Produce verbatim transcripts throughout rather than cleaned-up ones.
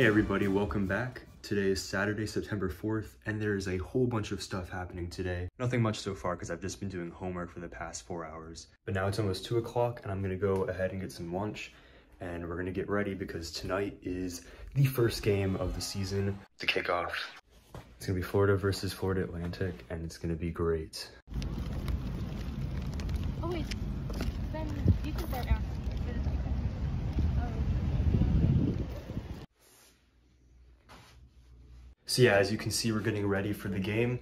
Hey everybody, welcome back. Today is Saturday, September fourth, and there is a whole bunch of stuff happening today. Nothing much so far because I've just been doing homework for the past four hours. But now it's almost two o'clock and I'm gonna go ahead and get some lunch and we're gonna get ready because tonight is the first game of the season, the kickoff. It's gonna be Florida versus Florida Atlantic and it's gonna be great. Oh wait, Ben, you can start now. So yeah, as you can see, we're getting ready for the game.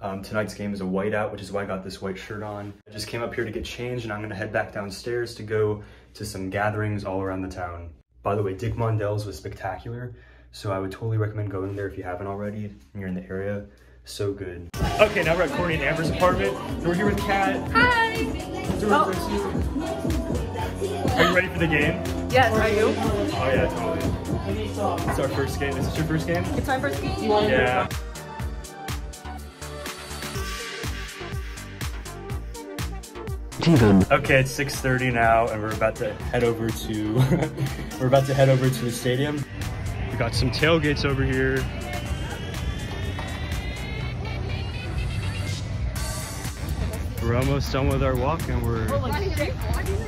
Um, tonight's game is a whiteout, which is why I got this white shirt on. I just came up here to get changed and I'm gonna head back downstairs to go to some gatherings all around the town. By the way, Dick Mondell's was spectacular, so I would totally recommend going there if you haven't already and you're in the area. So good. Okay, now we're at Courtney and Amber's apartment. And we're here with Kat. Hi! Oh. Are you ready for the game? Yes, are you? Oh yeah, totally. It's our first game. Is this your first game? It's my first game. Yeah. Okay, it's six thirty now, and we're about to head over to we're about to head over to the stadium. We got some tailgates over here. We're almost done with our walk, and we're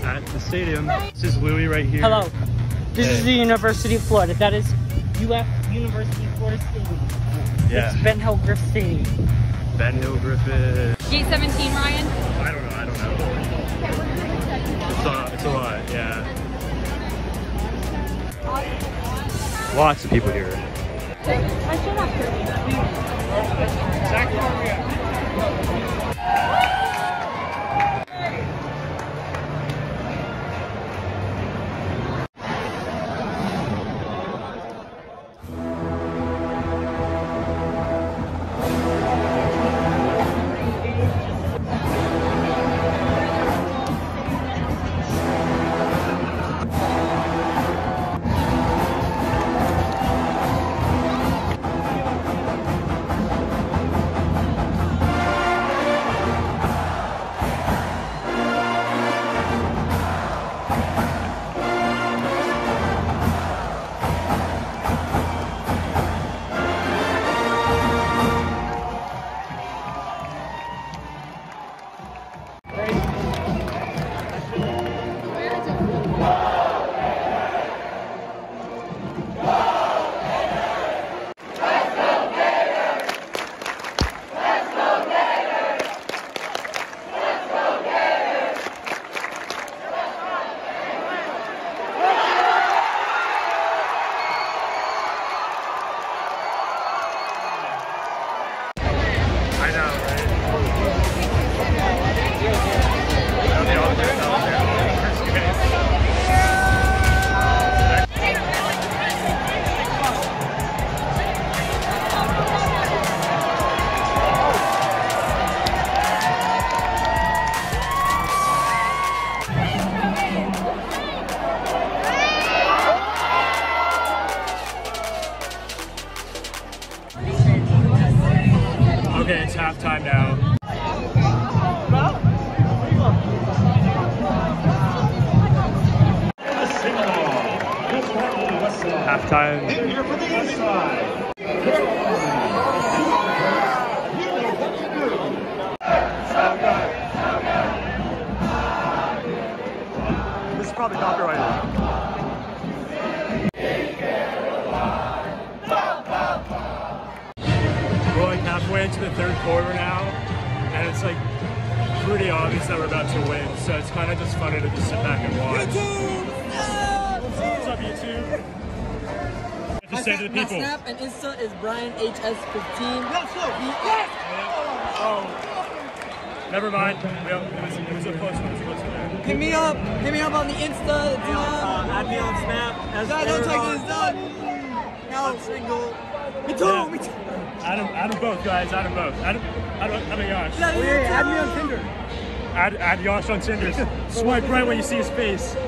at the stadium. This is Louie right here. Hello. This hey. is the University of Florida. That is U F, University of Florida Stadium. Yeah. It's Ben Hill Griffith Stadium. Ben Hill Griffith. Gate seventeen, Ryan? I don't know, I don't know. It's a, it's a lot, yeah. Lots of people here. Exactly. Okay, it's halftime now. Halftime. Here for the east side. This is probably copyrighted. Halfway into the third quarter now, and it's like pretty obvious that we're about to win, so it's kind of just funny to just sit back and watch. YouTube! What's up, YouTube? Just say to the people. My Snap and Insta is Brian H S fifteen. No, so, yes! Oh, never mind. No, it was, it was a close one. It was a close one. Hit me up. Hit me up on the Insta. It's on. Add me on Snap. Guys, don't check this out. Now I'm single. Me too, yeah. me too. Add them, add them both, guys. Add them both. Add them, add them, add them Yosh. Yeah, Wait, add me on Tinder. Add, add Yosh on Tinder. Swipe right when you see his face. Let's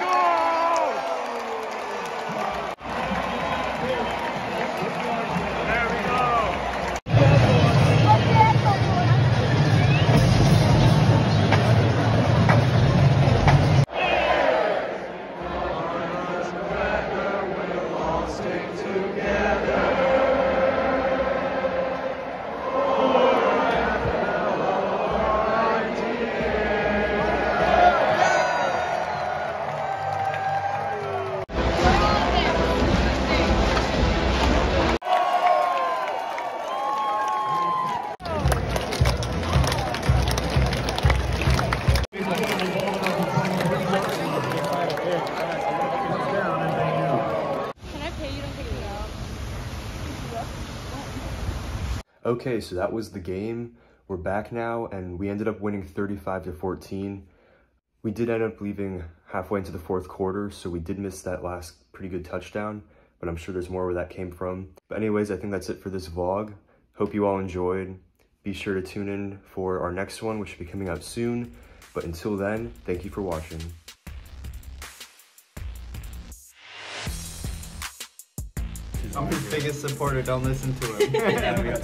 go! There we go! Okay, so that was the game. We're back now, and we ended up winning thirty-five to fourteen. We did end up leaving halfway into the fourth quarter, so we did miss that last pretty good touchdown, but I'm sure there's more where that came from. But anyways, I think that's it for this vlog. Hope you all enjoyed. Be sure to tune in for our next one, which will be coming out soon. But until then, thank you for watching. I'm his biggest supporter, don't listen to him.